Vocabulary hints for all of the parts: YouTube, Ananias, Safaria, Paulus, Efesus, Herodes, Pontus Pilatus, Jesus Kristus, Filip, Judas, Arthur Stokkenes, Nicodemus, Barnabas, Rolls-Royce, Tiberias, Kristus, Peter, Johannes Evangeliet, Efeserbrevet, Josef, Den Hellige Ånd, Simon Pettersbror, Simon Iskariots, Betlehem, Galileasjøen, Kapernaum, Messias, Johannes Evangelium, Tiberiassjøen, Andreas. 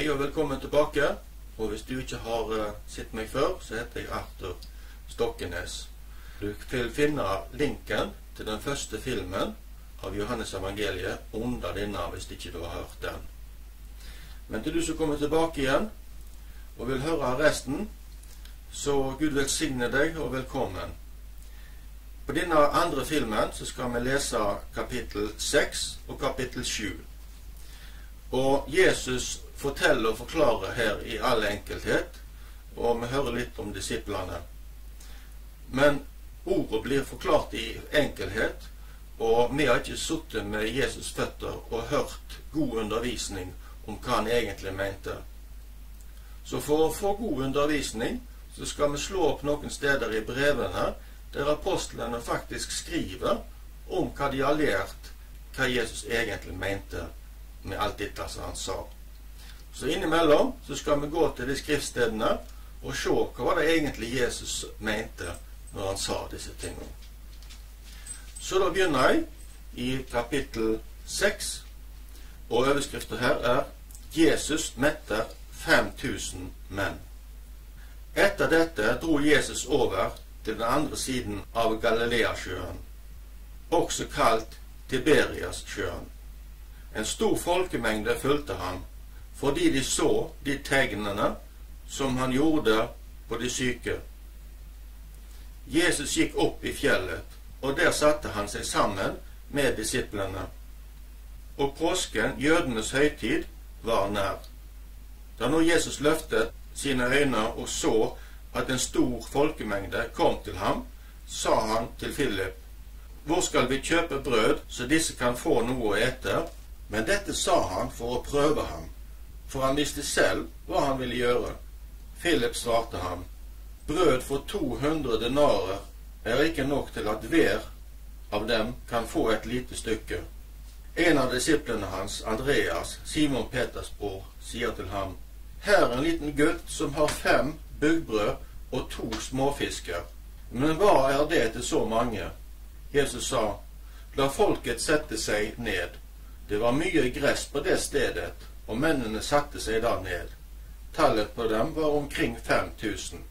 Hei og velkommen tilbake, og hvis du ikke har sett meg før, så heter jeg Arthur Stokkenes. Du vil finne linken til den første filmen av Johannes Evangeliet under denne hvis ikke du har hørt den. Men til du som kommer tilbake igjen og vil høre resten, så Gud velsigne deg og velkommen. På denne andre filmen så skal vi lese kapittel 6 og kapittel 7. Og Jesus forteller og forklarer her i all enkelthet, og vi hører litt om disiplene. Men ordet blir forklart i enkelhet, og vi har ikke suttet med Jesus' føtter og hørt god undervisning om hva han egentlig mente. Så for å få god undervisning, så skal vi slå opp noen steder i brevene, der apostlene faktisk skriver om hva de har lært, hva Jesus egentlig mente med alt dette som han sa. Så innimellom så skal vi gå til de skriftstedene og se hva det egentlig Jesus mente når han sa disse tingene. Så da begynner jeg i kapittel 6, og overskriften her er Jesus metter 5000 menn. Etter dette dro Jesus over til den andre siden av Galileasjøen, også kalt Tiberiassjøen. En stor folkemengde fulgte ham, fordi de så de tegnene som han gjorde på de syke. Jesus gikk opp i fjellet, og der satte han seg sammen med disiplene. Og påsken, jødenes høytid, var nær. Da nå Jesus løftet sine øyne og så at en stor folkemengde kom til ham, sa han til Filip: «Hvor skal vi kjøpe brød, så disse kan få noe å ete?» Men dette sa han for å prøve ham, for han visste selv hva han ville gjøre. Filip svarte ham: «Brød for 200 denarer er ikke nok til at hver av dem kan få et lite stykke.» En av disiplene hans, Andreas, Simon Pettersbror, sier til ham: «Her er en liten gutt som har 5 buggbrød og 2 småfisker. Men hva er det til så mange?» Jesus sa: «La folket sette seg ned.» Det var mye gress på det stedet, og mennene satte seg da ned. Tallet på dem var omkring 5000.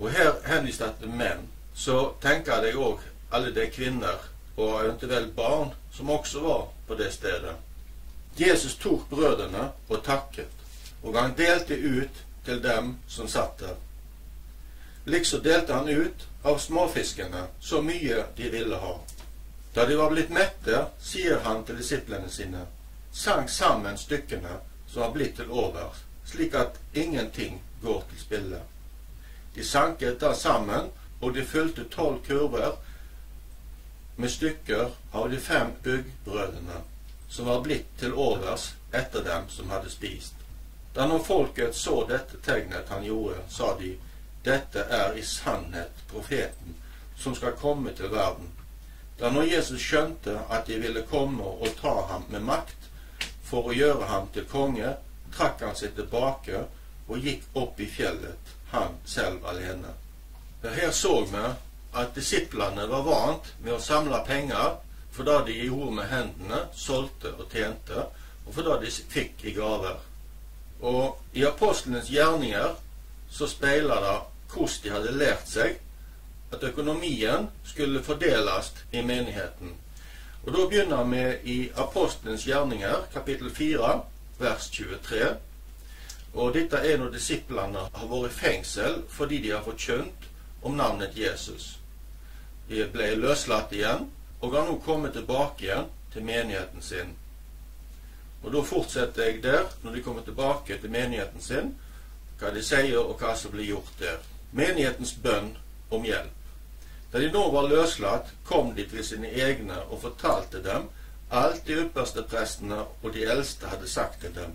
Og her henvist etter menn, så tenker jeg også alle de kvinner, og eventuelt barn, som også var på det stedet. Jesus tok brødene og takket, og han delte ut til dem som satt der. Liksom delte han ut av småfiskene så mye de ville ha. Da de var blitt mette, sier han til disiplene sine: «Sank sammen stykkene som har blitt til over, slik at ingenting går til spille.» De sanket da sammen, og de fylte 12 kurver med stykker av de 5 buggbrødene, som var blitt til overs etter dem som hadde spist. Da når folket så dette tegnet han gjorde, sa de: «Dette er i sannhet profeten som skal komme til verden.» Da når Jesus skjønte at de ville komme og ta ham med makt for å gjøre ham til konge, trakk han seg tilbake og gikk opp i fjellet, han selv alene. Her så vi at disiplene var vant med å samle penger for det de gjorde med hendene, solgte og tjente, og for det de fikk i gaver. Og i apostlenes gjerninger så speiler det hvordan de hadde lært seg at økonomien skulle fordeles i menigheten. Og da begynner vi i Apostelens gjerninger, kapittel 4, vers 23. Og dette er når disiplene har vært i fengsel fordi de har forkynt om navnet Jesus. De ble løslatt igjen, og har nå kommet tilbake igjen til menigheten sin. Og da fortsetter jeg der, når de kommer tilbake til menigheten sin, hva de sier og hva som blir gjort der. Menighetens bønn om hjelp. Da de nå var løslatt, kom de til sine egne og fortalte dem alt de ypperste prestene og de eldste hadde sagt til dem.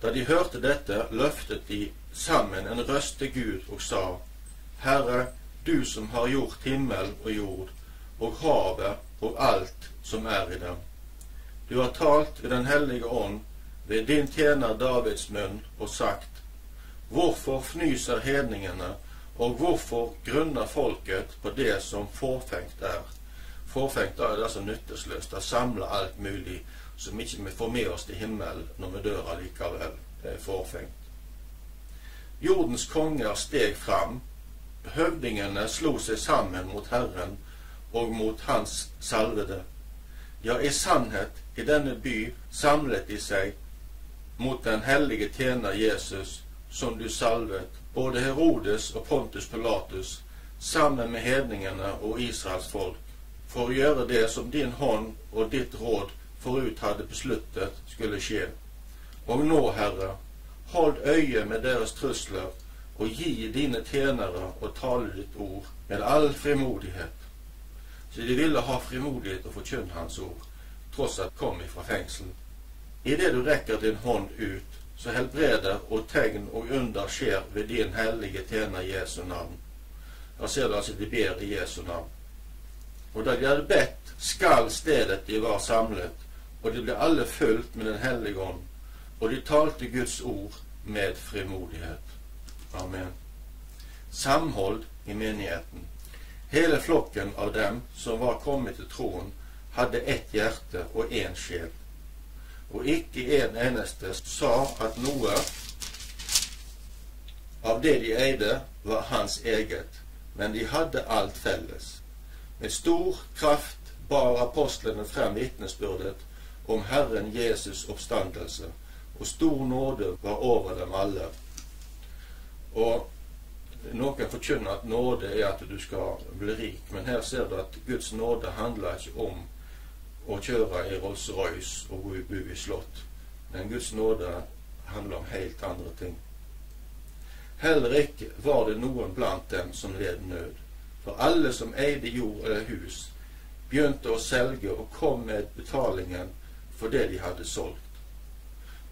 Da de hørte dette, løftet de sammen en røst til Gud og sa: «Herre, du som har gjort himmel og jord, og havet og alt som er i dem. Du har talt ved den hellige ånd, ved din tjener Davids munn, og sagt: Hvorfor fnyser hedningene, og hvorfor grunner folket på det som forfengt er? Forfengt er det som nyttesløst, det samler alt mulig som ikke vi får med oss til himmelen når vi dør allikevel. forfengt. Jordens konger steg fram, høvdingene slo seg sammen mot Herren og mot hans salvede. Ja, i sannhet, i denne by samlet de seg mot den hellige tjener Jesus, som du salvet, både Herodes og Pontus Pilatus, sammen med hedningene og Israels folk, for å gjøre det som din hånd og ditt råd forut hadde besluttet skulle skje. Og nå, Herre, hold øye med deres trusler, og gi dine tjenere og tale ditt ord med all frimodighet. Så de ville ha frimodighet og forkynne hans ord, tross at kom ifra fengsel. I det du rekker din hånd ut, så helbreder og tegn og under skjer ved din hellige tjener Jesu navn. Da ser du altså de ber i Jesu navn. Og da de hadde bedt, skal stedet de var samlet, og de ble alle fulgt med den hellige ånd, og de talte Guds ord med frimodighet. Amen. Samhold i menigheten. Hele flokken av dem som var kommet til troen, hadde ett hjerte og en sjel. Og ikke en eneste sa at noe av det de eide var hans eget, men de hadde alt felles. Med stor kraft bar apostlene frem vitnesbyrdet om Herren Jesus' oppstandelse, og stor nåde var over dem alle. Og noen forkynner at nåde er at du skal bli rik, men her ser du at Guds nåde handler ikke om å kjøre i Rolls-Royce og bo i slott, men Guds nåde handler om helt andre ting. Heller ikke var det noen blant dem som led nød, for alle som eide jord eller hus begynte å selge og kom med betalingen for det de hadde solgt,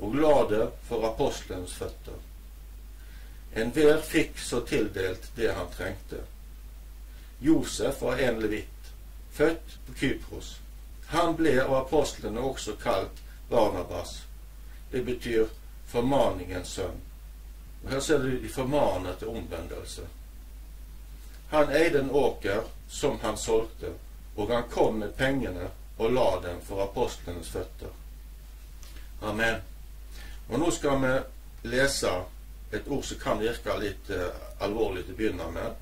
og la det for apostelens føtter. En hver fikk så tildelt det han trengte. Josef var en levitt, født på Kypros. Han ble av apostlene også kalt Barnabas. Det betyr formaningens sønn. Og her ser du de formaner til omvendelse. Han eide en åker som han solgte, og han kom med pengene og la dem for apostlenes føtter. Amen. Og nå skal vi lese et ord som kan virke litt alvorlig til å begynne med,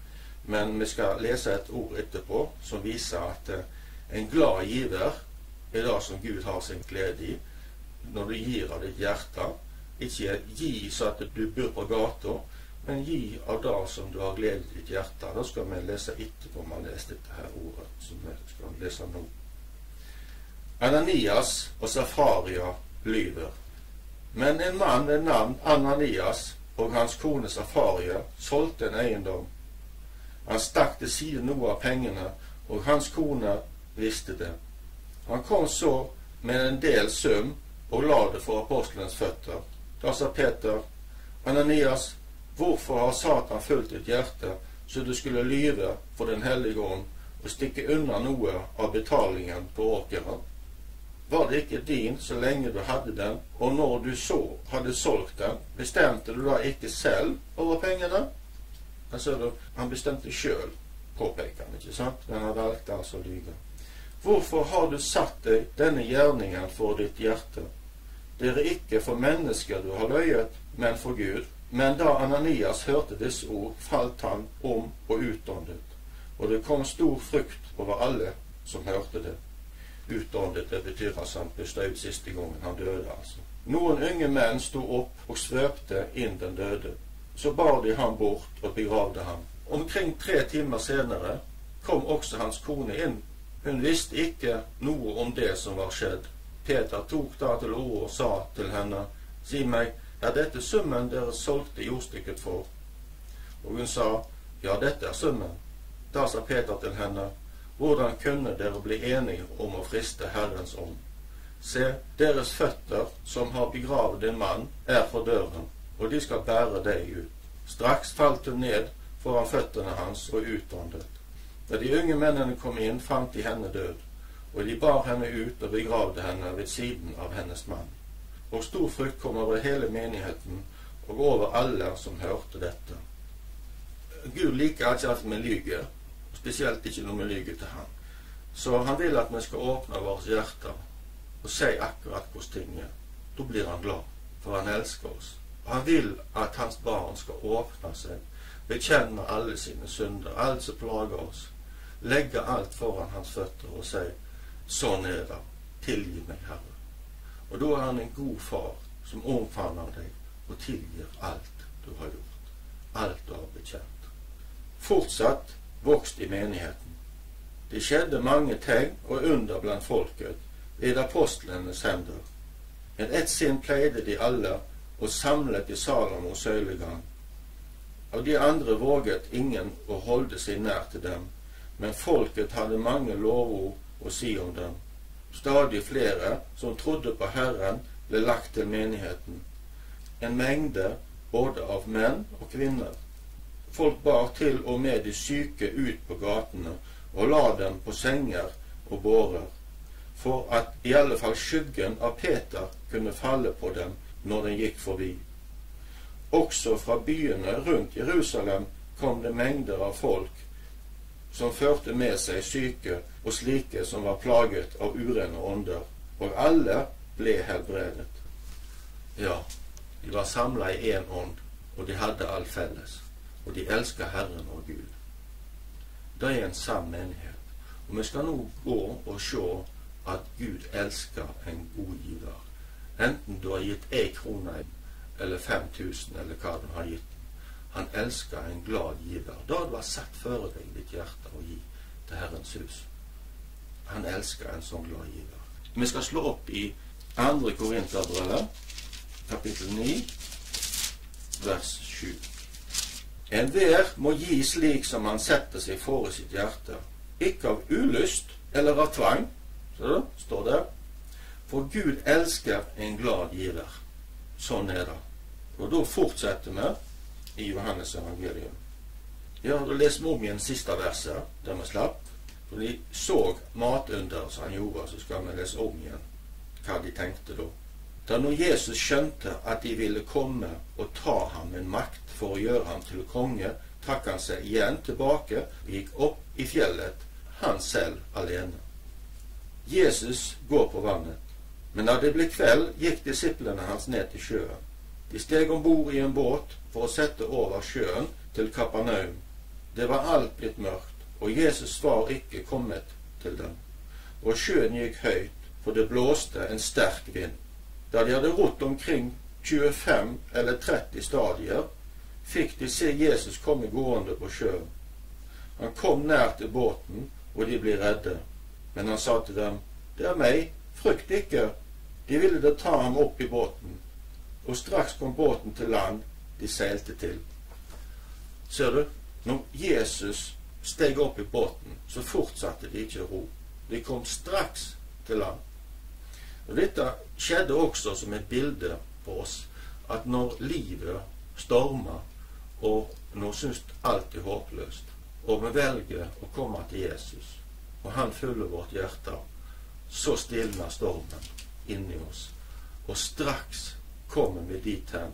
men vi skal lese et ord etterpå som viser at en glad giver er det som Gud har sin glede i, når du gir av ditt hjerte. Ikke gi så at du bor på gata, men gi av det som du har glede i ditt hjerte. Da skal vi lese etterpå om man leser dette her ordet som vi skal lese nå. Ananias og Safaria lyver. Men en mann ved navn Ananias og hans kone Safaria solgte en eiendom. Han stakk til side noe av pengene, og hans kone visste det. Han kom så med en del sum og la det for apostelens føtter. Da sa Peter: Ananias, hvorfor har Satan fulgt ditt hjerte, så du skulle lyve for den hellige ånd og stikke unna noe av betalingen på åkeren? Var det ikke din så lenge du hadde den, og når du så hadde solgt den, bestemte du da ikke selv over pengene? Altså, han bestemte selv, påpeker han, ikke sant? Men han valgte altså å lyve. Hvorfor har du satt deg denne gjerningen for ditt hjerte? Det er ikke for mennesker du har løyet, men for Gud. Men da Ananias hørte disse ord, falt han om og utåndet, og det kom stor frykt over alle som hørte det. Utåndet, det betyr at han pustet ut siste gangen han døde, altså. Noen unge menn stod opp og svøpte inn den døde. Så bar de ham bort og begravde ham. Omkring 3 timer senere kom også hans kone inn. Hun visste ikke noe om det som var skjedd. Peter tok da til ord og sa til henne: «Si meg, er dette summen dere solgte jordstykket for?» Og hun sa: «Ja, dette er summen.» Da sa Peter til henne: «Hvordan kunne dere bli enige om å friste Herrens ånd? Se, deres føtter som har begravet en mann er for døren, og de skal bære deg ut.» Straks falt hun ned foran føttene hans og utåndet. Da de unge mennene kom inn, fant de henne død, og de bar henne ut og begravde henne ved siden av hennes mann. Og stor frykt kom over hele menigheten og over alle som hørte dette. Gud liker ikke at vi lyger, spesielt ikke når vi lyger til han. Så han vil at vi skal åpne vårt hjerte og si akkurat hvordan ting er. Da blir han glad, for han elsker oss. Han vill att hans barn ska öppna sig, bekänna alla sina synder, allt som plagar oss, lägga allt föran hans fötter och säga: så nöda, tillgiv mig Herre. Och då är han en god far som omfamnar dig och tillger allt du har gjort, allt du har bekänt. Fortsatt växt i menigheten. Det skedde många ting och under bland folket vid apostlarnas händer. Men ett sin plejde de alla och samlade i Salomos söligan. Av de andra vågade ingen och hållde sig när till dem, men folket hade många lovord och si om dem. Stadigt flera som trodde på Herren blev lagt till menigheten, en mängd både av män och kvinnor. Folk bar till och med de syke ut på gatorna och lade dem på sängar och bårar, för att i alla fall skyggen av Peter kunde falla på dem när den gick förbi. Också från byarna runt Jerusalem kom det mängder av folk som förde med sig syke och slike som var plaget av urena ånder, och alla blev helbredet. Ja, de var samlade i en ond, och de hade all fälles, och de älskar Herren och Gud. Det är en sann människhet, och man ska nog gå och se att Gud älskar en god givare. Enten du har gett 1 krona eller 5000 eller vad du har gett. Han älskar en glad givare. Då hade varit satt före dig i ditt hjärta och ge till Herrens hus. Han älskar en sån glad givare. Vi ska slå upp i 2 Korinthierbrevet kapitel 9 vers 7. En vär må ge slik som han sätter sig före sitt hjärta, icke av ulust eller av tvang. Så står det: för Gud älskar en glad givare. Sån är det. Och då fortsätter man i Johannes evangeliet. Ja, då läser vi om igen sista versen där man slapp. För ni såg matunder som han gjorde, så ska man läsa om igen vad de tänkte då. Där nu Jesus skönte att de ville komma och ta ham en makt för att göra ham till konge, tack han sig igen tillbaka och gick upp i fjället, han själv alene. Jesus går på vattnet, men när det blev kväll gick disciplerna hans ner till sjön. De steg ombord i en båt för att sätta över sjön till Kapernaum. Det var allt blivit mörkt, och Jesus var icke kommit till dem. Och sjön gick höjt, för det blåste en stark vind. Där de hade rott omkring 25 eller 30 stadier, fick de se Jesus komma gående på sjön. Han kom nära till båten, och de blev rädda. Men han sa till dem: det är mig, frukt icke. De ville då ta ham upp i båten, och strax kom båten till land, de sälte till. Ser du? När Jesus steg upp i båten så fortsatte de inte ro. De kom strax till land. Och detta skedde också som en bild på oss, att när livet stormar och när syns allt är hopplöst, och man väljer att komma till Jesus och han fyller vårt hjärta, så stillnar stormen in i oss, och strax kommer vi dit hem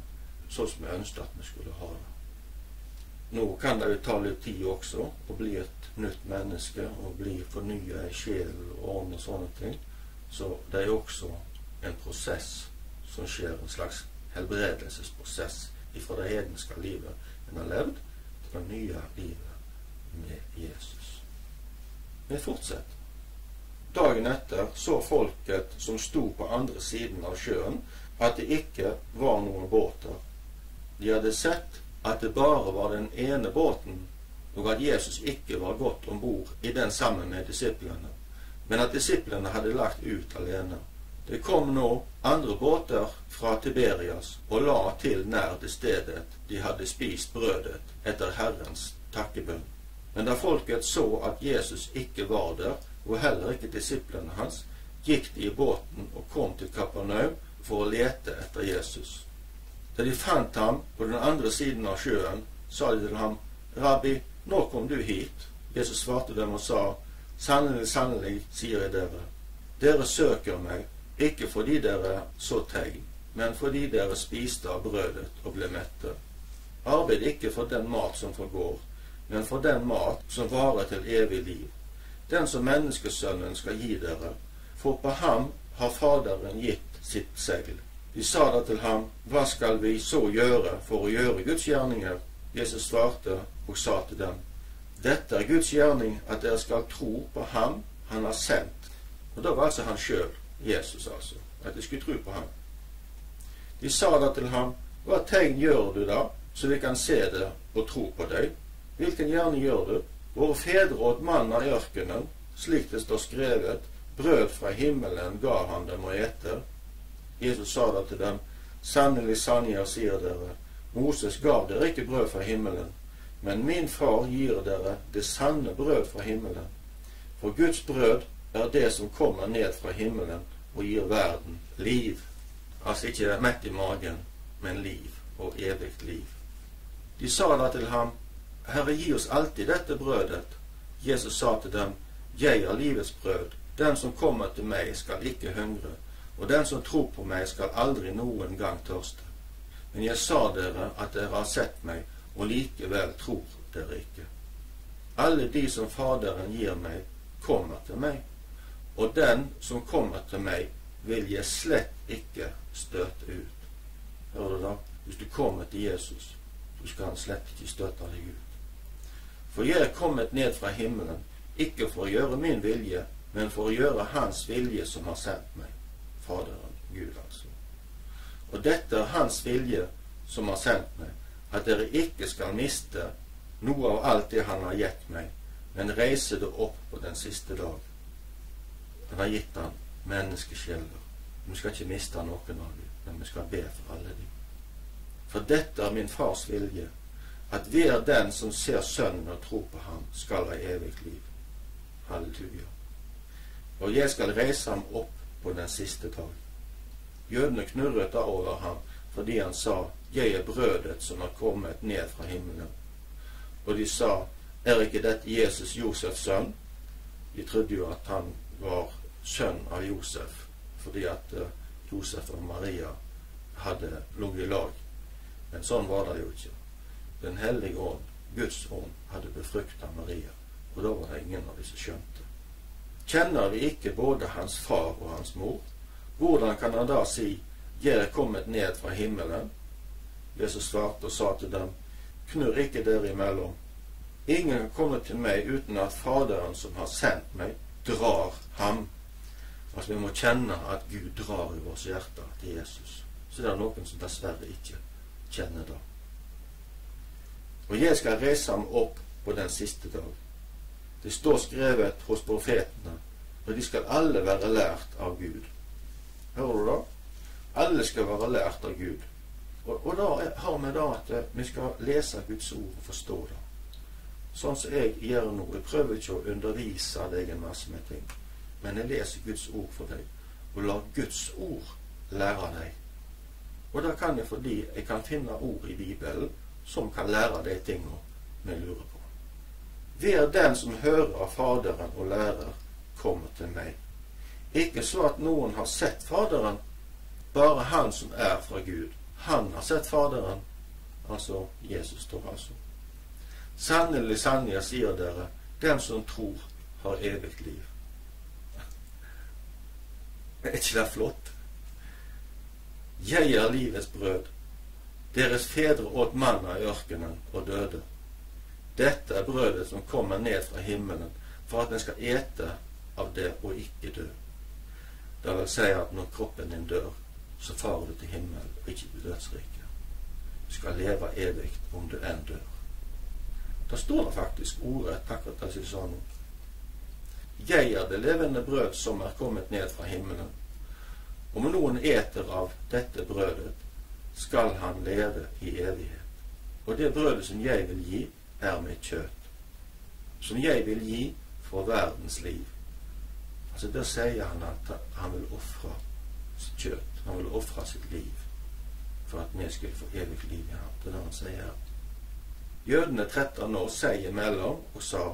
så som jag önskade att man skulle ha det. Nu kan det ju ta lite tid också och bli ett nytt människa och bli förnyad i själ och ånd och sådana ting. Så det är också en process som sker, en slags helbredelsesprocess ifrån det hedniska livet man har levt till det nya livet med Jesus. Men fortsätt. Dagen efter så folket som stod på andra sidan av sjön att det icke var någon båtar. De hade sett att det bara var den ene båten, och att Jesus icke var gått ombord i den samman med disciplerna, men att disciplerna hade lagt ut alena. Det kom nog andra båtar från Tiberias och la till när det stedet de hade spist brödet efter Herrens tackebön. Men där folket såg att Jesus icke var där och heller icke disciplerna hans, gick de i båten och kom till Kapernaum för att leta efter Jesus. När de fann ham på den andra sidan av sjön, sa de till ham: Rabbi, när kom du hit? Jesus svarade dem och sa: sannelig, sannelig, sier jeg dere, dere søker meg, ikke fordi dere så tegn, men fordi dere spiste av brødet og ble mette. Arbeid ikke for den mat som forgår, men for den mat som varer til evig liv, den som menneskesønnen skal gi dere, for på ham har faderen gitt sitt segl. De sa da til ham, hva skal vi så gjøre for å gjøre Guds gjerninger? Jesus svarte og sa til dem, dette er Guds gjerning, at dere skal tro på ham han har sendt. Og da var altså han selv, Jesus altså, at de skulle tro på ham. De sa da til ham, hva tegn gjør du da, så vi kan se det og tro på deg? Hvilken gjerning gjør du? Våre fedre åt manna i ørkenen, slik det står skrevet, brød fra himmelen gav han dem å ete. Jesus sa da til dem, sannelig sannelig sier dere, Moses gav dere ikke brød fra himmelen, men min far gir dere det sanne brød fra himmelen. For Guds brød er det som kommer ned fra himmelen og gir verden liv. Altså ikke mett i magen, men liv og evigt liv. De sa da til ham, Herre, gi oss alltid dette brødet. Jesus sa til dem, jeg er livets brød. Den som kommer til meg skal ikke hungre, og den som tror på meg skal aldri noen gang tørste. Men jeg sa dere at dere har sett meg, og likevel tror dere ikke. Alle de som Faderen gir meg, kommer til meg, og den som kommer til meg, vil jeg slett ikke støte ut. Hører du da? Hvis du kommer til Jesus, så skal han slett ikke støte deg ut. For jeg er kommet ned fra himmelen, ikke for å gjøre min vilje, men for å gjøre hans vilje som har sendt meg. Faderen, Gud altså. Og dette er hans vilje som har sendt meg, at dere ikke skal miste noe av alt det han har gitt meg, men reise det opp på den siste dag. Han har gitt han menneskeskjelder. Vi skal ikke miste noen av dem, men vi skal be for alle dem. For dette er min fars vilje, at vi er den som ser sønnen og tror på ham, skal ha evig liv. Halleluja. Og jeg skal reise ham opp på den siste dag. Jødene knurret da over ham, fordi han sa, jeg er brødet som har kommet ned fra himmelen. Og de sa, er ikke dette Jesus Josefs sønn? De trodde jo at han var sønn av Josef, fordi at Josef og Maria hadde ligget i lag. Men sånn var det jo ikke. Den hellige ånd, Guds ånd, hadde befruktet Maria, og da var det ingen av de som skjønte. Kjenner vi ikke både hans far og hans mor? Hvordan kan han da si, jeg er kommet ned fra himmelen? Jesus svarte og sa til dem, knurr ikke dere imellom. Ingen kan komme til meg uten at Faderen som har sendt meg, drar ham. Altså vi må kjenne at Gud drar i vårt hjerte til Jesus. Så det er noen som dessverre ikke kjenner det. Og jeg skal reise ham opp på den siste dagen. Det står skrevet hos profetene, og de skal alle være lært av Gud. Hører du da? Alle skal være lært av Gud. Og da har vi da at vi skal lese Guds ord og forstå det. Sånn som jeg gjør nå, jeg prøver ikke å undervise deg en masse med ting, men jeg leser Guds ord for deg, og lar Guds ord lære deg. Og da kan jeg, fordi jeg kan finne ord i Bibelen, som kan lære deg tingene vi lurer på. Hver den som hører av Faderen og lærer, kommer til meg. Ikke så at noen har sett Faderen, bare han som er fra Gud. Han har sett Faderen, altså Jesus står altså. Sannelig, sannelig sier dere, den som tror har evigt liv. Er ikke det flott? Jeg er livets brød. Deres fedre åt manna i ørkenen og døde. Dette er brødet som kommer ned fra himmelen, for at den skal ete av det og ikke dø. Det vil si at når kroppen din dør, så farer du til himmelen og ikke til dødsriket. Du skal leve evig om du enn dør. Da står det faktisk ordet, takk at jeg sa noe. Jeg er det levende brød som er kommet ned fra himmelen. Om noen eter av dette brødet, skal han leve i evighet. Og det brødet som jeg vil gi, er mitt kjøtt, som jeg vil gi for verdens liv. Altså der sier han at han vil offre sitt kjøtt, han vil offre sitt liv, for at vi skulle få evig liv i ham. Det er det han sier her. Jødene 13 år sier imellom og sa,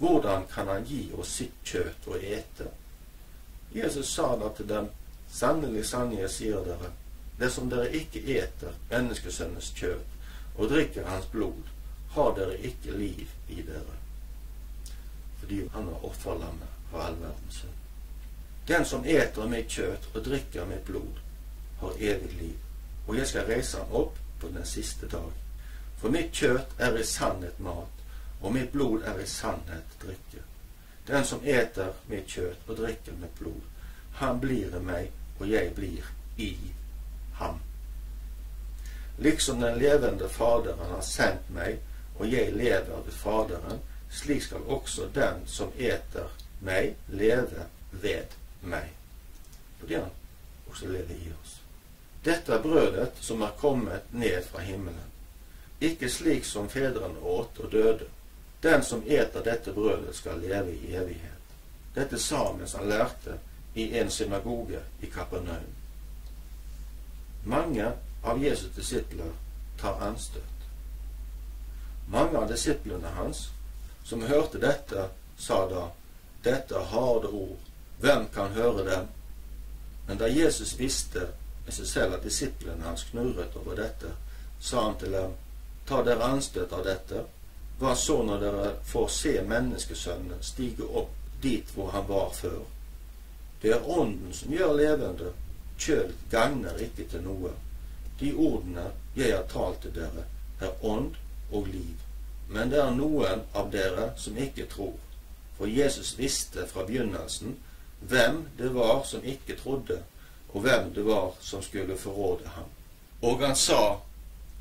hvordan kan han gi oss sitt kjøtt og ete? Jesus sa da til dem, sannelig, sannelig sier dere, det som dere ikke eter, menneskesønnens kjøtt, og drikker hans blod, har dere ikke liv i dere, fordi han har offerlammet for all verdens synd. Den som eter mitt kjøtt og drikker mitt blod, har evigt liv, og jeg skal reise opp på den siste dag. For mitt kjøtt er i sannhet mat, og mitt blod er i sannhet drikke. Den som eter mitt kjøtt og drikker mitt blod, han blir i meg, og jeg blir i ham. Liksom den levende Faderen har sendt meg, og jeg lever ved Faderen, slik skal også den som eter meg leve ved meg. Fordi han også lever i oss. Dette er brødet som er kommet ned fra himmelen. Ikke slik som fedrene åt og døde. Den som eter dette brødet skal leve i evighet. Dette sa mens han lærte i en synagoge i Kapernaum. Mange av Jesu disipler tar anstøt. Mange av disiplene hans som hørte dette sa da: dette harde ord, hvem kan høre dem? Men da Jesus visste med seg selv at disiplene hans knurret over dette, sa han til dem: ta dere anstøt av dette. Hva så når dere får se menneskesønnen stige opp dit hvor han var før? Det er ånden som gjør levende, kjøl gagner ikke til noe. De ordene jeg har talt til dere er ånd og liv. Men det er noen av dere som ikke tror. For Jesus visste fra begynnelsen hvem det var som ikke trodde, og hvem det var som skulle forråde ham. Og han sa: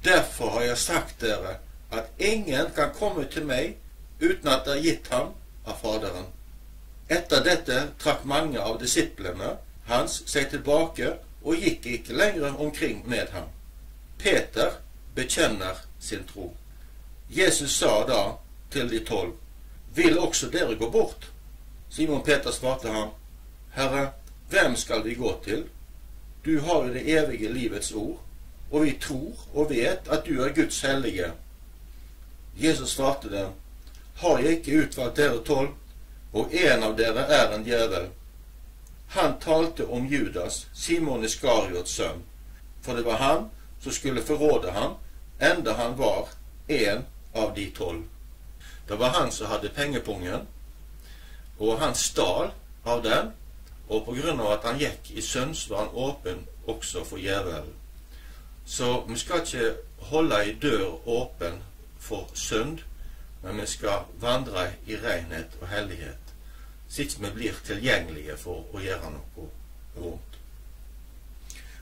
derfor har jeg sagt dere at ingen kan komme til meg uten at det er gitt ham av Faderen. Etter dette trakk mange av disiplene hans seg tilbake og gikk ikke lenger omkring med ham. Peter bekjenner sin tro. Jesus sa da til de 12: vil også dere gå bort? Simon Peter svarte ham: Herre, hvem skal vi gå til? Du har jo det evige livets ord, og vi tror og vet at du er Guds hellige. Jesus svarte dem: har jeg ikke utvalgt dere 12, og en av dere er en djevel? Han talte om Judas, Simon Iskariots sønn, for det var han som skulle forråde ham, enda han var en av de 12. Det var han som hadde pengepungen, og han stal av den, og på grunn av at han gikk i sønns var han åpen også for djevelen. Så vi skal ikke holde ei dør åpen for synd, men vi skal vandre i renhet og hellighet, slik vi blir tilgjengelige for å gjøre noe vondt.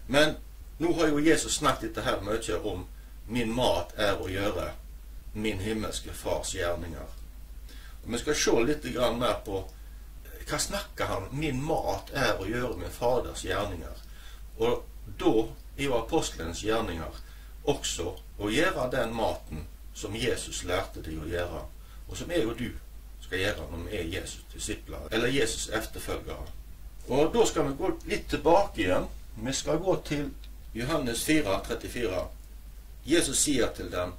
Men nå har jo Jesus snakket dette her mye om min mat er å gjøre min himmelske fars gjerninger. Og vi skal se litt mer på hva snakker han min mat er å gjøre min faders gjerninger. Og da i apostlenes gjerninger også å gjøre den maten som Jesus lærte deg å gjøre, og som jeg og du skal gjøre når vi er Jesus disipler, eller Jesus efterfølgere. Og da skal vi gå litt tilbake igjen. Vi skal gå til Johannes 4:34. Jesus sier til dem: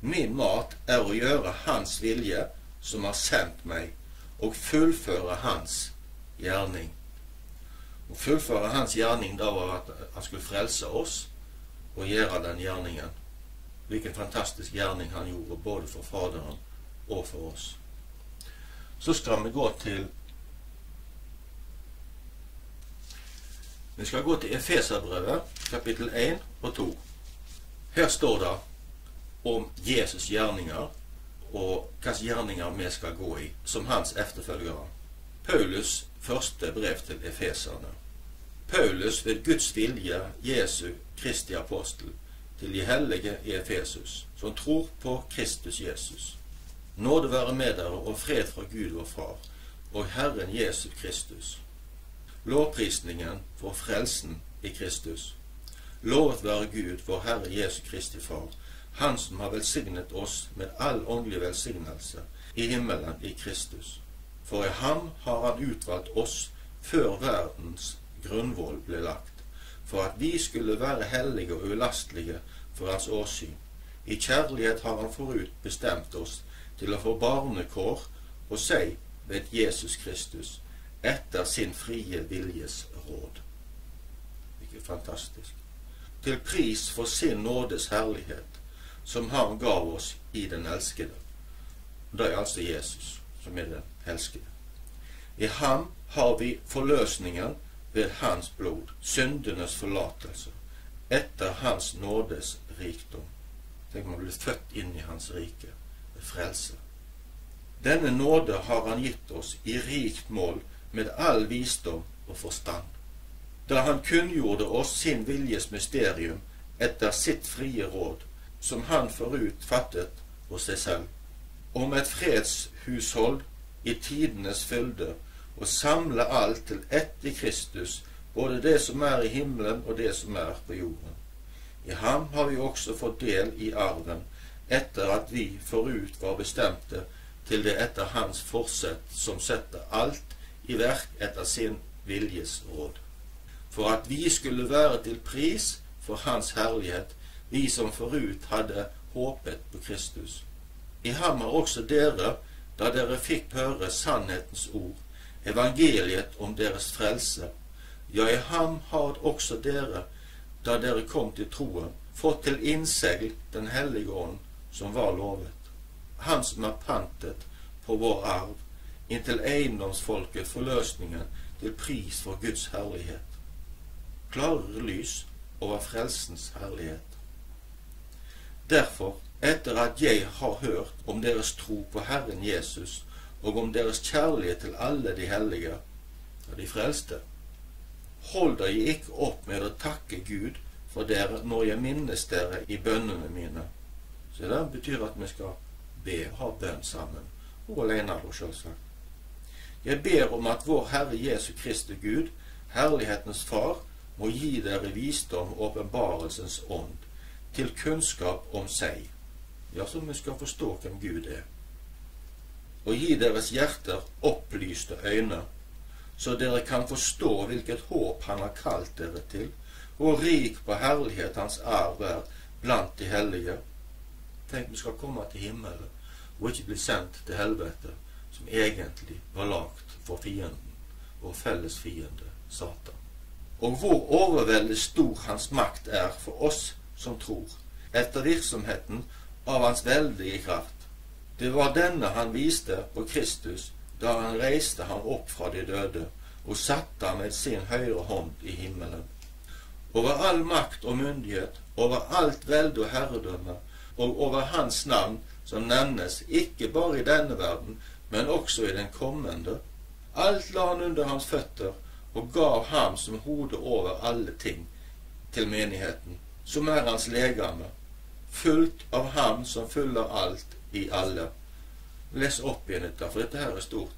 min mat er å gjøre hans vilje som har sendt meg, og fullføre hans gjerning. Og fullføre hans gjerning da var at han skulle frelse oss og gjøre den gjerningen. Hvilken fantastisk gjerning han gjorde både for Faderen og for oss. Så skal vi gå til Efeserbrevet kapittel 1 og 2. Her står det om Jesus gjerninger og hvilke gjerninger vi skal gå i som hans efterfølgere. Paulus første brev til Efeserne. Paulus ved Guds vilje, Jesu Kristi apostel, til de hellige i Efesus, som tror på Kristus Jesus. Nåde være med dere og fred fra Gud vår Far, og Herren Jesus Kristus. Lovprisningen for frelsen i Kristus. Lovet være Gud, vår Herre Jesu Kristi Far, han som har velsignet oss med all åndelig velsignelse i himmelen i Kristus. For i ham har han utvalgt oss før verdens grunnvoll ble lagt, for at vi skulle være hellige og ulastelige for hans åsyn. I kjærlighet har han forut bestemt oss til å få barnekår og seg ved Jesus Kristus etter sin frie viljes råd. Ikke fantastisk. Til pris for sin nådes herlighet som han gav oss i den elskede. Det er altså Jesus som er den elskede. I ham har vi forløsningen ved hans blod, syndernes forlatelse, etter hans nådes rikdom. Tenk man blir født inn i hans rike, ved frelse. Denne nåde har han gitt oss i rikt mål, med all visdom og forstand. Da han kunngjorde oss sin viljes mysterium etter sitt frie råd, som han forut fattet hos seg selv, om et fredshushold i tidenes fylde, og samle alt til ett i Kristus, både det som er i himmelen og det som er på jorden. I ham har vi også fått del i arven, etter at vi forut var bestemte til det etter hans forsett, som setter alt i verk etter sin viljes råd. For at vi skulle være til pris for hans herlighet, vi som forut hadde håpet på Kristus. I ham har også dere, da dere fikk høre sannhetens ord, evangeliet om deres frelse. Ja, i ham har også dere, da dere kom til troen, fått til innsegl den hellige ånd som var lovet. Han som er pantet på vår arv, inntil eiendomsfolket forløsningen til pris for Guds herlighet. Klarere lys over frelsens herlighet. Derfor, etter at jeg har hørt om deres tro på Herren Jesus, og om deres kjærlighet til alle de hellige, og de frelste, hold dere ikke opp med å takke Gud for dere når jeg minnes dere i bønnene mine. Så det betyr at vi skal be, ha bønn sammen, og alene og selvsagt. Jeg ber om at vår Herre Jesu Kristi Gud, herlighetens far, må gi dere visdom og åpenbarelsens ånd, til kunnskap om seg, ja, så vi skal forstå hvem Gud er, og gi deres hjerter opplyste øyne, så dere kan forstå hvilket håp han har kalt dere til, og rik på herlighet hans arv er blant de hellige. Tenk, vi skal komme til himmelen, og ikke bli sendt til helvete, som egentlig var lagt for fienden, vår felles fiende, Satan. Og hvor overveldig stor hans makt er for oss som tror, etter virksomheten av hans veldige kraft. Det var denne han viste på Kristus, da han reiste ham opp fra de døde, og satte ham med sin høyre hånd i himmelen. Over all makt og myndighet, over alt velde og herredømme, og over hans navn som nevnes ikke bare i denne verden, men også i den kommende. Alt la han under hans føtter, og gav ham som hode over alle ting til menigheten, som er hans legame, fullt av ham som fyller alt i alle. Les opp igjen dette, for dette her er stort.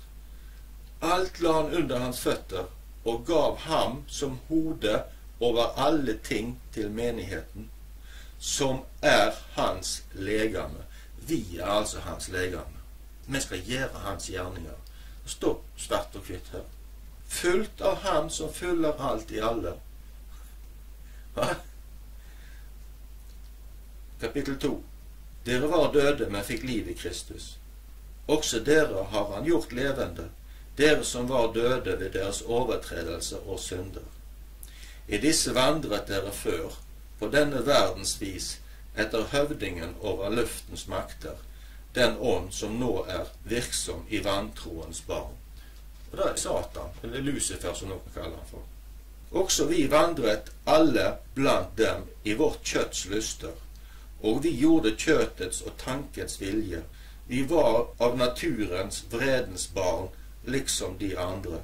Alt la han under hans føtter, og gav ham som hode over alle ting til menigheten, som er hans legame. Vi er altså hans legame. Vi skal gjøre hans gjerninger. Stå svart og kvitt her. Fullt av ham som fyller alt i alle. Hva? Kapittel 2. Dere var døde, men fikk liv i Kristus. Også dere har han gjort levende, dere som var døde ved deres overtredelse og synder. I disse vandret dere før, på denne verdens vis, etter høvdingen over luftens makter, den ånd som nå er virksom i vantroens barn. Og det er Satan, eller Lucifer som noen kaller han for. Også vi vandret alle blant dem i vårt kjøtts lyster, og vi gjorde kjøtets og tankens vilje. Vi var av naturens, vredens barn, liksom de andre.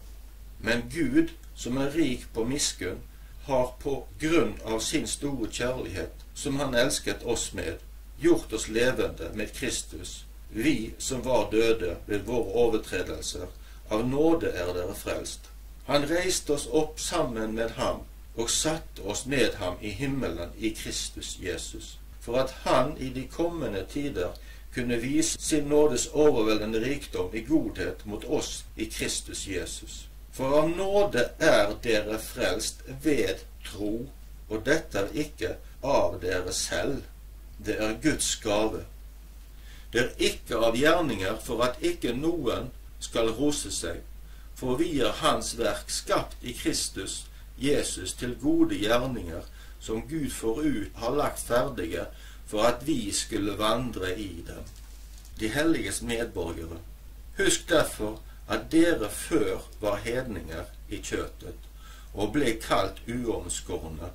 Men Gud, som er rik på miskunn, har på grunn av sin store kjærlighet, som han elsket oss med, gjort oss levende med Kristus. Vi som var døde ved våre overtredelser, av nåde er dere frelst. Han reiste oss opp sammen med ham, og satte oss med ham i himmelen i Kristus Jesus, for at han i de kommende tider kunne vise sin nådes overveldende rikdom i godhet mot oss i Kristus Jesus. For av nåde er dere frelst ved tro, og dette er ikke av dere selv. Det er Guds gave. Det er ikke av gjerninger for at ikke noen skal rose seg, for vi er hans verk skapt i Kristus Jesus til gode gjerninger, som Gud forut har lagt ferdige for at vi skulle vandre i dem. De helliges medborgere. Husk derfor at dere før var hedninger i kjøttet, og ble kalt uomskårne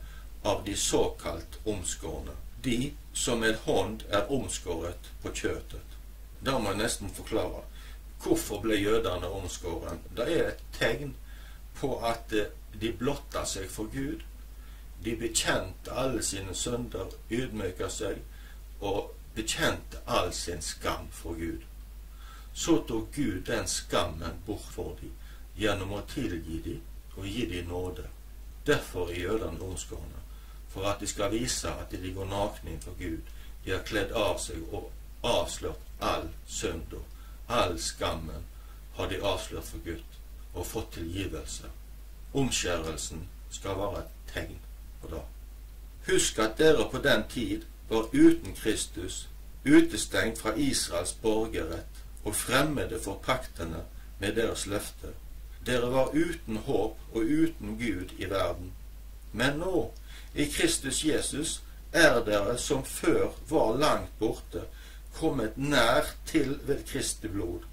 av de såkalt omskårne, de som med hånd er omskåret på kjøtet. Der må jeg nesten forklare, hvorfor ble jøderne omskåret? Det er et tegn på at de blotta seg for Gud, de bekjente alle sine synder, ydmyket seg og bekjente all sin skam for Gud. Så tok Gud den skammen bort for dem, gjennom å tilgi dem og gi dem nåde. Derfor er jøderne omskårne, for at de skal vise at de går nakne innenfor Gud. De har kledd av seg og avslørt all synd, all skammen har de avslørt for Gud og fått tilgivelse. Omskjærelsen skal være et tegn på det. Husk at dere på den tid var uten Kristus, utestengt fra Israels borgerrett, og fremmede for paktene med deres løfte. Dere var uten håp og uten Gud i verden. Men nå, i Kristus Jesus, er dere som før var langt borte, kommet nær til ved Kristi blod,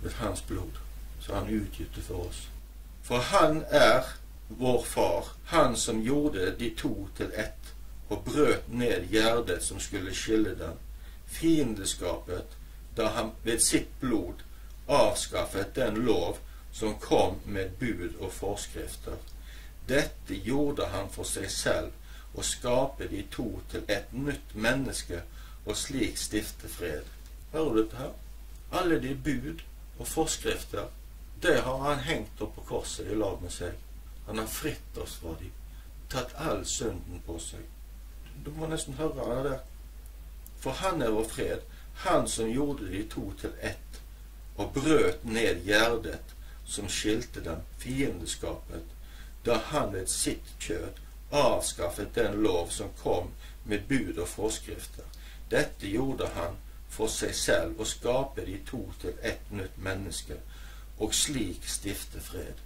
ved hans blod, så han utgytte for oss. For han er vår far, han som gjorde de to til ett, og brøt ned gjerdet som skulle skille dem, fiendeskapet, da han ved sitt blod avskaffet den lov som kom med bud og forskrifter. Dette gjorde han for seg selv, og skapte de to til et nytt menneske, og slik stifte fred. Hører du dette her? Alle de bud og forskrifter, det har han hengt opp på korset i lag med seg. Han har fritt oss fra de, tatt all synden på seg. Du må nesten høre han der. For han er vår fred, han som gjorde de to til ett, og brøt ned gjerdet som skilte dem, fiendeskapet, da han ved sitt kjød avskaffet den lov som kom med bud og forskrifter. Dette gjorde han for seg selv, og skapte de to til ett nytt menneske, og slik stifte fred.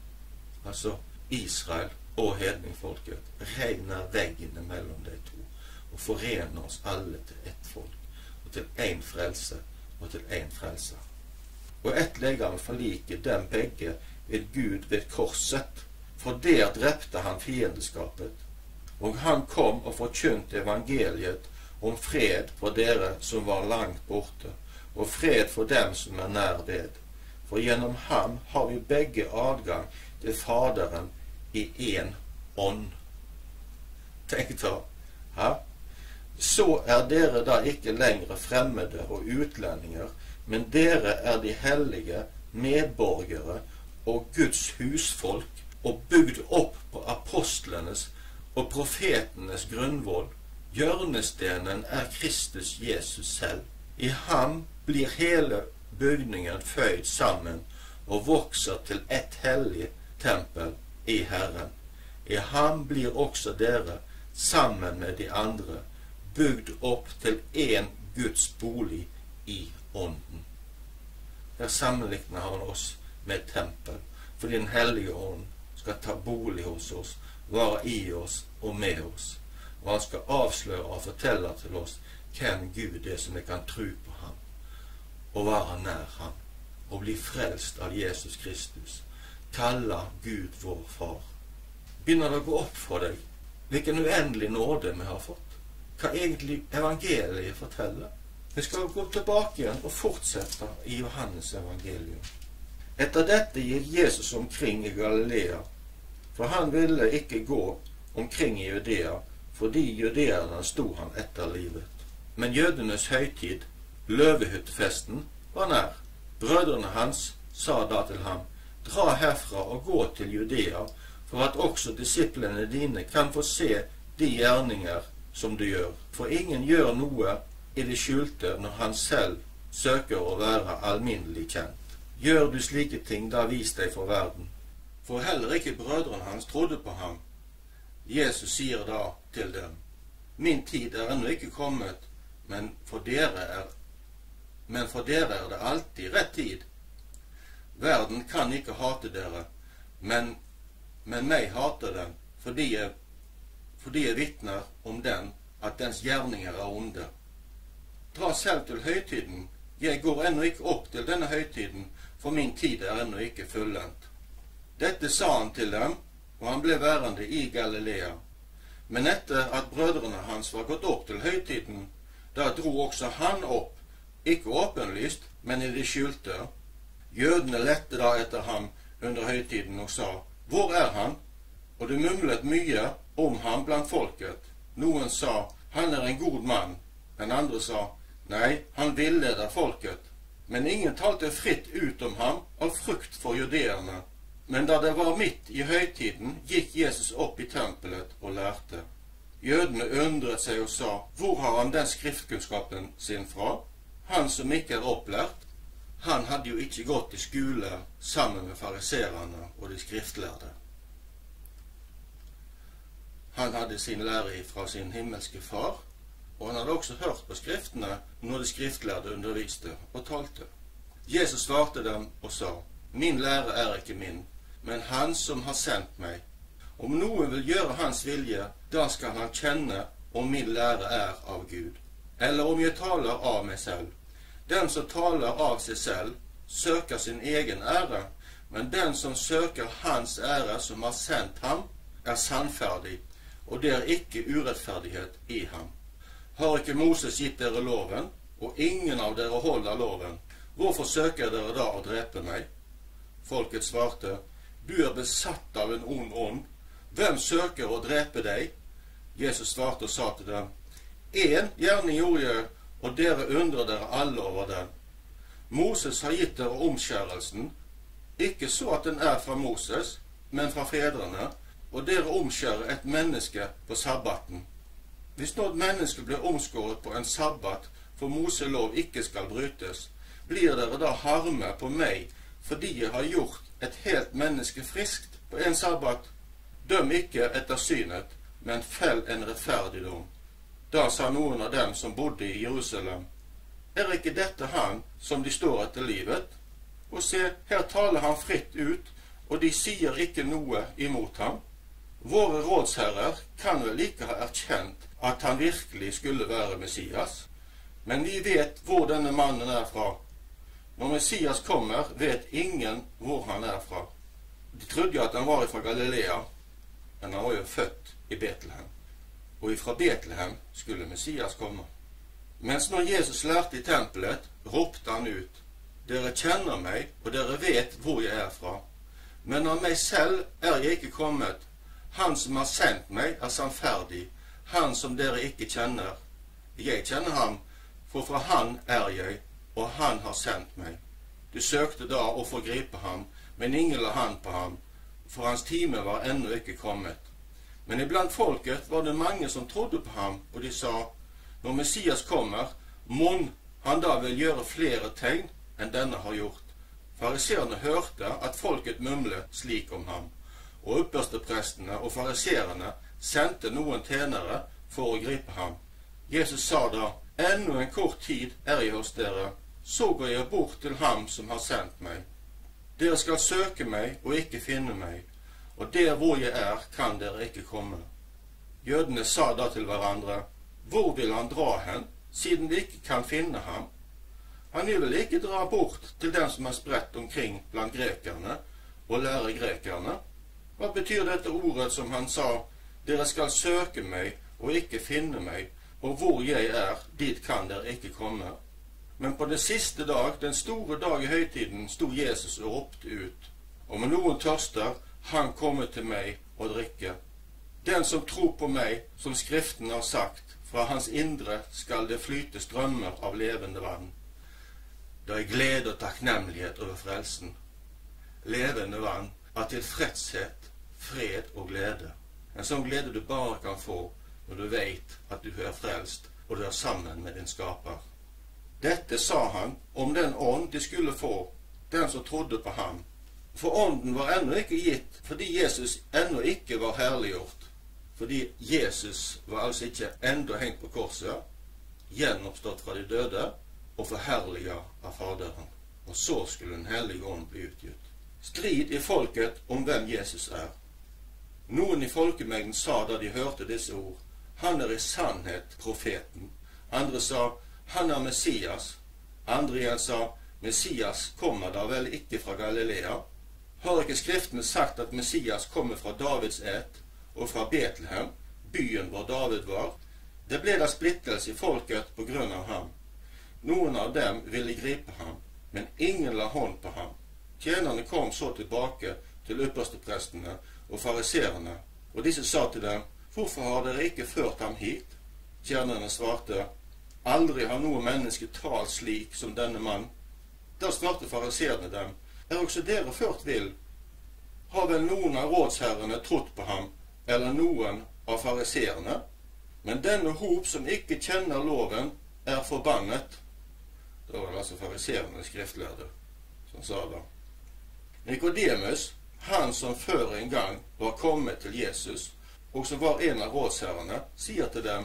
Altså Israel og hedningfolket, regner veggene mellom de to, og forener oss alle til ett folk, og til en frelse, og til en frelser. Og ett legeme forliker dem begge ved Gud ved korset, for der drepte han fiendeskapet. Og han kom og forkynte evangeliet om fred for dere som var langt borte, og fred for dem som er nær ved. For gjennom ham har vi begge adgang til Faderen i en ånd. Tenk da, hæ? Så er dere da ikke lengre fremmede og utlendinger, men dere er de hellige medborgere og Guds husfolk, og bygd opp på apostlenes og profetenes grunnvoll. Hjørnestenen er Kristus Jesus selv. I ham blir hele bygningen føyd sammen og vokser til ett hellig tempel i Herren. I ham blir også dere sammen med de andre bygd opp til en Guds bolig i ånden. Der sammenligner han oss med et tempel, fordi den hellige ånd skal ta bolig hos oss, være i oss og med oss. Og han skal avsløre og fortelle til oss hvem Gud er, som vi kan tro på ham, og være nær ham, og bli frelst av Jesus Kristus. Kalle Gud vår far. Begynner det å gå opp for deg hvilken uendelig nåde vi har fått? Hva egentlig evangeliet forteller. Vi skal gå tilbake igjen og fortsette i Johannes evangelium. Etter dette gikk Jesus omkring i Galilea, for han ville ikke gå omkring i Judea, fordi judeerne stod han etter livet. Men jødenes høytid, løvehyttefesten, var nær. Brødrene hans sa da til ham, dra herfra og gå til Judea, for at også disiplene dine kan få se de gjerninger som du gjør. For ingen gjør noe i det skjulte når han selv søker å være alminnelig kjent. Gjør du slike ting, da vis deg for verden. For heller ikke brødrene hans trodde på ham. Jesus sier da til dem, min tid er ennå ikke kommet, men for dere er det alltid rett tid. Verden kan ikke hate dere, men meg hater dem, fordi jeg vitner om den, at dens gjerninger er onde. Dra selv til høytiden. Jeg går ennå ikke opp til denne høytiden, for min tid er ennå ikke fullendt. Dette sa han til dem, og han ble værende i Galilea. Men etter at brødrene hans var gått opp til høytiden, da dro også han opp, ikke åpenlyst, men i det skjulte. Jødene lette da etter ham under høytiden og sa, hvor er han? Og det mumlet mye om ham blant folket. Noen sa, han er en god mann, men andre sa, nei, han villeder folket. Men ingen talte fritt ut om ham av frykt for judeerne. Men da det var midt i høytiden, gikk Jesus opp i tempelet og lærte. Jødene undret seg og sa, hvor har han den skriftkunnskapen sin fra? Han som ikke er opplært, han hadde jo ikke gått i skole sammen med fariserene og de skriftlærde. Han hadde sin lære fra sin himmelske far, og han hadde også hørt på skriftene når de skriftlærde underviste og talte. Jesus svarte dem og sa, min lære er ikke min, men han som har sendt meg. Om noen vil gjøre hans vilje, da skal han kjenne om min lære er av Gud, eller om jeg taler av meg selv. Den som taler av seg selv, søker sin egen ære, men den som søker hans ære som har sendt ham, er sannferdig, og det er ikke urettferdighet i ham. Har ikke Moses gitt dere loven, og ingen av dere holder loven? Hvorfor søker dere da å drepe meg? Folket svarte, du er besatt av en ond ånd. Hvem søker å drepe deg? Jesus svarte og sa til dem, en gjerning gjorde jeg, og dere undrer dere alle over den. Moses har gitt dere omskjærelsen, ikke så at den er fra Moses, men fra fedrene, og dere omskjærer et menneske på sabbaten. Hvis nå et menneske blir omskåret på en sabbat, for Moselov ikke skal brytes, blir dere da harme på meg, fordi jeg har gjort et helt menneske friskt på en sabbat. Døm ikke etter synet, men fell en rettferdig dom. Da sa noen av dem som bodde i Jerusalem, er ikke dette han som de står etter livet? Og se, her taler han fritt ut, og de sier ikke noe imot ham. Våre rådsherrer kan vel ikke ha erkjent at han virkelig skulle være Messias, men vi vet hvor denne mannen er fra. Når Messias kommer, vet ingen hvor han er fra. De trodde at han var fra Galilea, men han var jo født i Betlehem. Og ifra Betlehem skulle Messias komme. Mens når Jesus lærte i tempelet, ropte han ut, dere kjenner meg, og dere vet hvor jeg er fra. Men av meg selv er jeg ikke kommet. Han som har sendt meg er sannferdig, han som dere ikke kjenner. Jeg kjenner ham, for fra han er jeg, og han har sendt meg. Du søkte da å forgripe ham, men ingen la hand på ham, for hans time var ennå ikke kommet. Men iblant folket var det mange som trodde på ham, og de sa, når Messias kommer, mon han da vil gjøre flere tegn enn denne har gjort. Fariserene hørte at folket mumlet slik om ham, og yppersteprestene og fariserene sendte noen tjenere for å gripe ham. Jesus sa da, ennå en kort tid er jeg hos dere, så går jeg bort til ham som har sendt meg. Dere skal søke meg og ikke finne meg, og der hvor jeg er, kan dere ikke komme. Jødene sa da til hverandre, hvor vil han dra hen, siden vi ikke kan finne ham? Han vil ikke dra bort til den som er spredt omkring blant grekerne, og lære grekerne. Hva betyr dette ordet som han sa, dere skal søke meg og ikke finne meg, og hvor jeg er, dit kan dere ikke komme? Men på den siste dag, den store dag i høytiden, sto Jesus og ropte ut, om noen tørster, han kommer til meg og drikker. Den som tror på meg, som skriften har sagt, fra hans indre skal det flyte strømmer av levende vann. Da er glede og takknemlighet over frelsen. Levende vann av tilfredshet, fred og glede. En sånn glede du bare kan få når du vet at du er frelst og du er sammen med din skaper. Dette sa han om den ånd de skulle få, den som trodde på ham. For ånden var ennå ikke gitt, fordi Jesus ennå ikke var herliggjort. Fordi Jesus var altså ikke enda hengt på korset, gjenoppstått fra de døde, og forherliget av Faderen. Og så skulle den hellige ånd bli utgitt. Strid i folket om hvem Jesus er. Noen i folkemengden sa da de hørte disse ord, han er i sannhet profeten. Andre sa, han er Messias. Andre igjen sa, Messias kommer da vel ikke fra Galilea? Har ikke skriften sagt at Messias kommer fra Davids ætt og fra Betlehem, byen hvor David var? Det ble da splittelse i folket på grunn av ham. Noen av dem ville gripe ham, men ingen la hånd på ham. Tjenerne kom så tilbake til yppersteprestene og fariserene, og disse sa til dem, «Hvorfor har dere ikke ført ham hit?» Tjenerne svarte, «Aldri har noe menneske talt slik som denne mann.» Da svarte fariserene dem, «Er også dere ført vill? Har vel noen av rådsherrene trodd på ham, eller noen av fariserene? Men denne hop som ikke kjenner loven er forbannet.» Da var det altså fariserene skriftlærde som sa det. Nicodemus, han som før en gang var kommet til Jesus, og som var en av rådsherrene, sier til dem,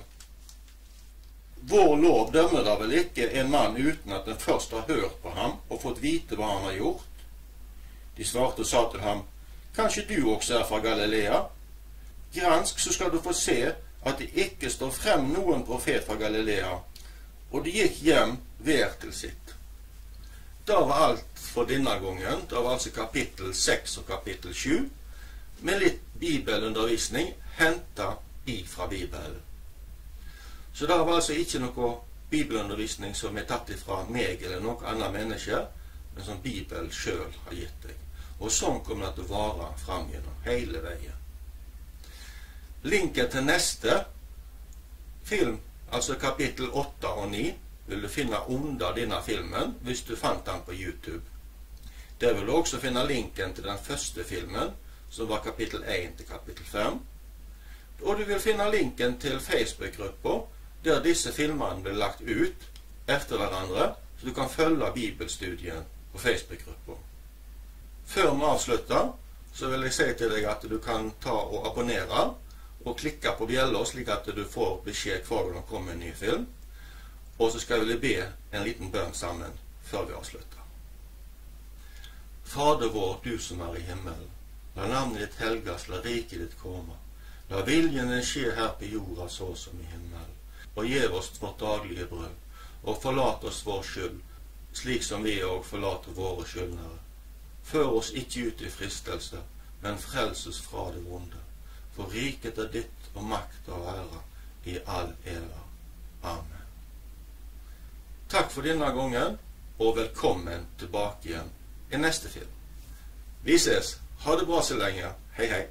«Vår lov dømmer da vel ikke en mann uten at den først har hørt på ham og fått vite hva han har gjort?» De svarte og sa til ham, «Kanskje du også er fra Galilea? Gransk, så skal du få se at det ikke står frem noen profet fra Galilea.» Og de gikk hjem hver til sitt. Da var alt for denne gangen. Da var altså kapittel 6 og kapittel 7, med litt bibelundervisning hentet ifra Bibelen. Så det var altså ikke noe bibelundervisning som er tatt ifra meg eller noen andre mennesker, men som Bibelen selv har gitt deg. Og sånn kommer det til å vare frem gjennom hele veien. Linken til neste film, altså kapittel 8 og 9, vil du finne under denne filmen hvis du fant den på YouTube. Der vil du også finne linken til den første filmen, som var kapittel 1 til kapittel 5. Og du vil finne linken til Facebook-grupper, der disse filmene blir lagt ut efter hverandre, så du kan følge bibelstudien på Facebook-grupper. Før vi avslutter, så vil jeg si til deg at du kan ta og abonnere, og klikke på bjella slik at du får beskjed hver gang det kommer en ny film. Og så skal vi be en liten bønn sammen før vi avslutter. Fader vår, du som er i himmelen, la navnet ditt helgas, la riket ditt komme. La viljen din skje her på jorda så som i himmelen. Og gjev oss vårt daglige brød, og forlat oss vår skyld, slik som vi og forlater våre skyldnere. Før oss ikke ut i fristelse, men frels oss fra det vonde. For riket er ditt, og makt og ære i all evig. Amen. Takk for denne gangen, og velkommen tilbake igjen i neste film. Vi ses. Ha det bra så lenge. Hei hei.